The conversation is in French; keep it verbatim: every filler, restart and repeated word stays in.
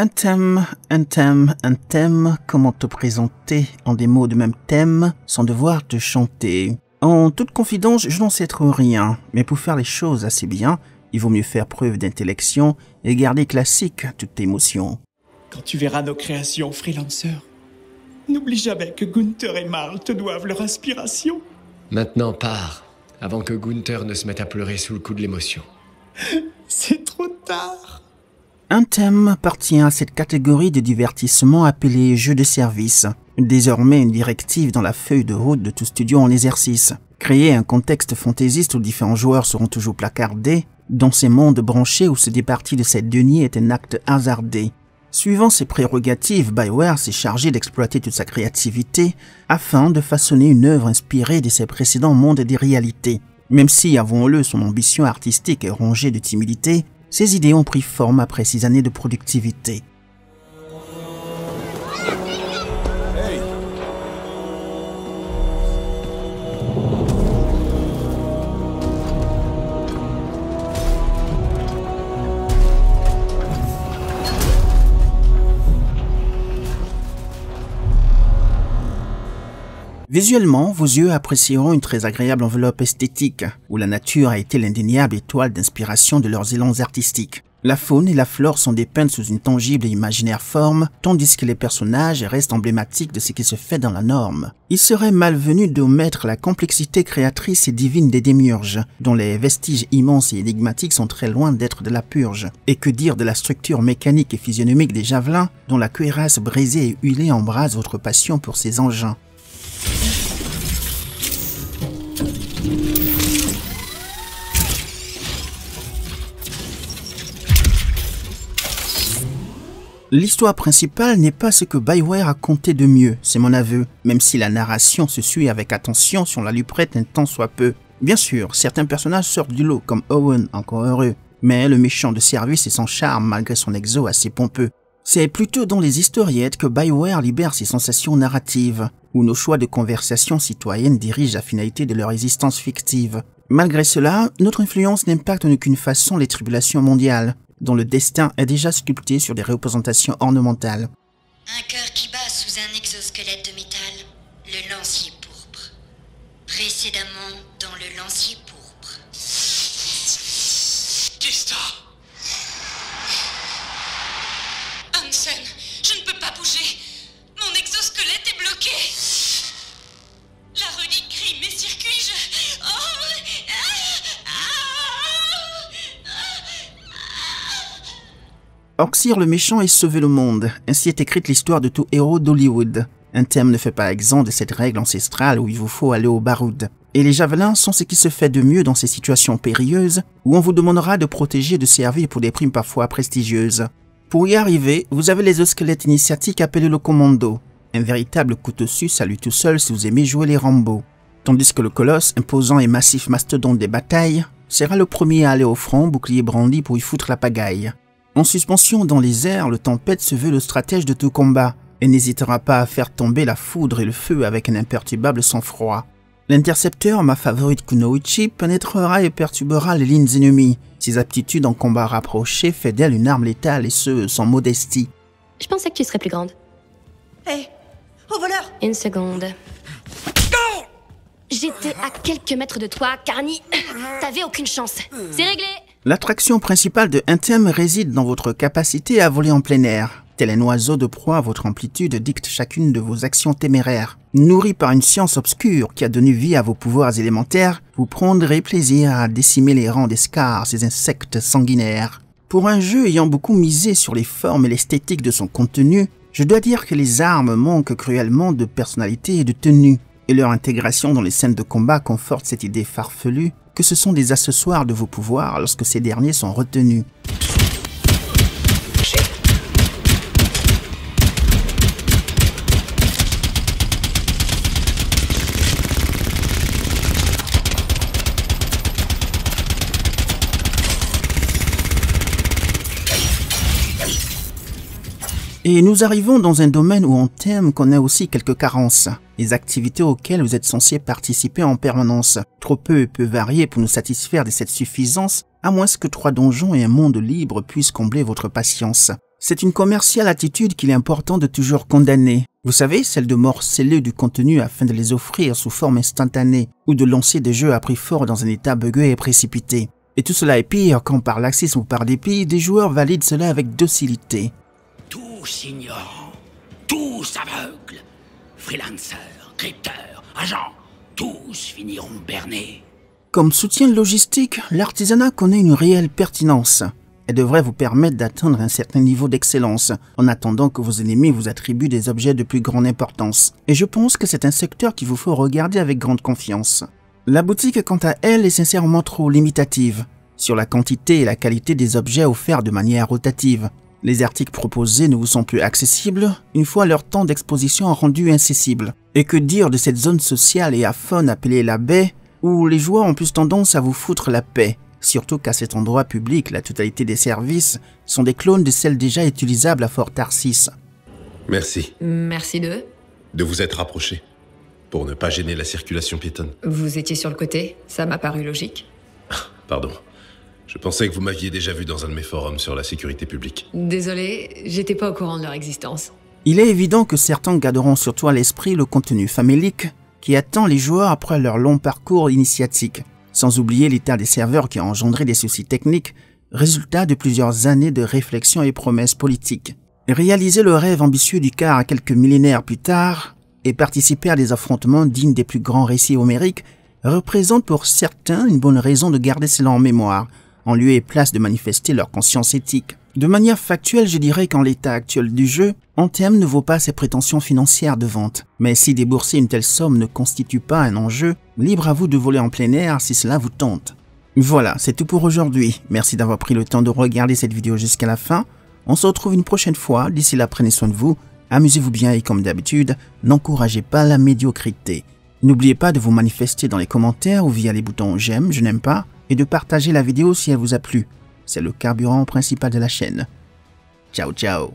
Anthem, Anthem, Anthem, comment te présenter en des mots de même thème sans devoir te chanter? En toute confidence, je n'en sais trop rien, mais pour faire les choses assez bien, il vaut mieux faire preuve d'intellection et garder classique toute émotion. Quand tu verras nos créations, Freelancer, n'oublie jamais que Gunther et Marl te doivent leur inspiration. Maintenant pars, avant que Gunther ne se mette à pleurer sous le coup de l'émotion. C'est trop tard. Anthem appartient à cette catégorie de divertissement appelée jeu de service, désormais une directive dans la feuille de route de tout studio en exercice. Créer un contexte fantaisiste où différents joueurs seront toujours placardés, dans ces mondes branchés où se départir de cette denier est un acte hasardé. Suivant ses prérogatives, BioWare s'est chargé d'exploiter toute sa créativité afin de façonner une œuvre inspirée de ses précédents mondes et des réalités. Même si, avouons-le, son ambition artistique est rongée de timidité, ses idées ont pris forme après six années de productivité. Hey. Visuellement, vos yeux apprécieront une très agréable enveloppe esthétique, où la nature a été l'indéniable étoile d'inspiration de leurs élans artistiques. La faune et la flore sont dépeintes sous une tangible et imaginaire forme, tandis que les personnages restent emblématiques de ce qui se fait dans la norme. Il serait malvenu d'omettre la complexité créatrice et divine des démiurges, dont les vestiges immenses et énigmatiques sont très loin d'être de la purge. Et que dire de la structure mécanique et physionomique des javelins, dont la cuirasse brisée et huilée embrase votre passion pour ces engins. L'histoire principale n'est pas ce que BioWare a compté de mieux, c'est mon aveu, même si la narration se suit avec attention si on la lui prête un tant soit peu. Bien sûr, certains personnages sortent du lot, comme Owen, encore heureux, mais le méchant de service est sans charme malgré son exo assez pompeux. C'est plutôt dans les historiettes que BioWare libère ses sensations narratives, où nos choix de conversation citoyenne dirigent la finalité de leur existence fictive. Malgré cela, notre influence n'impacte en aucune façon les tribulations mondiales, dont le destin est déjà sculpté sur des représentations ornementales. Un cœur qui bat sous un exosquelette de métal, le lancier pourpre. Précédemment dans le lancier pourpre. Destin. Hansen, je ne peux pas bouger. Mon exosquelette est bloqué. La relique grime mes circuits, je... Oh ah Orxir le méchant et sauver le monde, ainsi est écrite l'histoire de tout héros d'Hollywood. Anthem ne fait pas exempt de cette règle ancestrale où il vous faut aller au baroud. Et les javelins sont ce qui se fait de mieux dans ces situations périlleuses, où on vous demandera de protéger et de servir pour des primes parfois prestigieuses. Pour y arriver, vous avez les exosquelettes initiatiques appelés le commando, un véritable couteau suisse à lui tout seul si vous aimez jouer les Rambo. Tandis que le colosse, imposant et massif mastodonte des batailles, sera le premier à aller au front, bouclier brandi pour y foutre la pagaille. En suspension dans les airs, le tempête se veut le stratège de tout combat et n'hésitera pas à faire tomber la foudre et le feu avec un imperturbable sang-froid. L'intercepteur, ma favorite Kunoichi, pénétrera et perturbera les lignes ennemies. Ses aptitudes en combat rapproché fait d'elle une arme létale et ce, sans modestie. Je pensais que tu serais plus grande. Hé, hey, au voleur! Une seconde. Oh, j'étais à quelques mètres de toi, Carni. T'avais aucune chance. C'est réglé! L'attraction principale de Anthem réside dans votre capacité à voler en plein air. Tel un oiseau de proie, votre amplitude dicte chacune de vos actions téméraires. Nourri par une science obscure qui a donné vie à vos pouvoirs élémentaires, vous prendrez plaisir à décimer les rangs des scars, ces insectes sanguinaires. Pour un jeu ayant beaucoup misé sur les formes et l'esthétique de son contenu, je dois dire que les armes manquent cruellement de personnalité et de tenue, et leur intégration dans les scènes de combat conforte cette idée farfelue que ce sont des accessoires de vos pouvoirs lorsque ces derniers sont retenus. Et nous arrivons dans un domaine où Anthem connaît aussi quelques carences, les activités auxquelles vous êtes censés participer en permanence. Trop peu et peu variées pour nous satisfaire de cette suffisance, à moins que trois donjons et un monde libre puissent combler votre patience. C'est une commerciale attitude qu'il est important de toujours condamner. Vous savez, celle de morceler du contenu afin de les offrir sous forme instantanée ou de lancer des jeux à prix fort dans un état bugué et précipité. Et tout cela est pire quand par laxisme ou par dépit, des joueurs valident cela avec docilité. Tous ignorants, tous aveugles, freelancers, crypteurs, agents, tous finiront bernés. Comme soutien logistique, l'artisanat connaît une réelle pertinence. Elle devrait vous permettre d'atteindre un certain niveau d'excellence, en attendant que vos ennemis vous attribuent des objets de plus grande importance. Et je pense que c'est un secteur qu'il vous faut regarder avec grande confiance. La boutique, quant à elle, est sincèrement trop limitative sur la quantité et la qualité des objets offerts de manière rotative. Les articles proposés ne vous sont plus accessibles, une fois leur temps d'exposition rendu incessible. Et que dire de cette zone sociale et aphone appelée la baie, où les joueurs ont plus tendance à vous foutre la paix. Surtout qu'à cet endroit public, la totalité des services sont des clones de celles déjà utilisables à Fort Tarsis. Merci. Merci de... De vous être rapproché, pour ne pas gêner la circulation piétonne. Vous étiez sur le côté, ça m'a paru logique. Pardon, je pensais que vous m'aviez déjà vu dans un de mes forums sur la sécurité publique. Désolé, j'étais pas au courant de leur existence. Il est évident que certains garderont surtout à l'esprit le contenu famélique qui attend les joueurs après leur long parcours initiatique. Sans oublier l'état des serveurs qui a engendré des soucis techniques, résultat de plusieurs années de réflexion et promesses politiques. Réaliser le rêve ambitieux du car quelques millénaires plus tard et participer à des affrontements dignes des plus grands récits homériques représente pour certains une bonne raison de garder cela en mémoire, en lieu et place de manifester leur conscience éthique. De manière factuelle, je dirais qu'en l'état actuel du jeu, Anthem ne vaut pas ses prétentions financières de vente. Mais si débourser une telle somme ne constitue pas un enjeu, libre à vous de voler en plein air si cela vous tente. Voilà, c'est tout pour aujourd'hui. Merci d'avoir pris le temps de regarder cette vidéo jusqu'à la fin. On se retrouve une prochaine fois. D'ici là, prenez soin de vous, amusez-vous bien et comme d'habitude, n'encouragez pas la médiocrité. N'oubliez pas de vous manifester dans les commentaires ou via les boutons « J'aime »,« Je n'aime pas » et de partager la vidéo si elle vous a plu. C'est le carburant principal de la chaîne. Ciao ciao.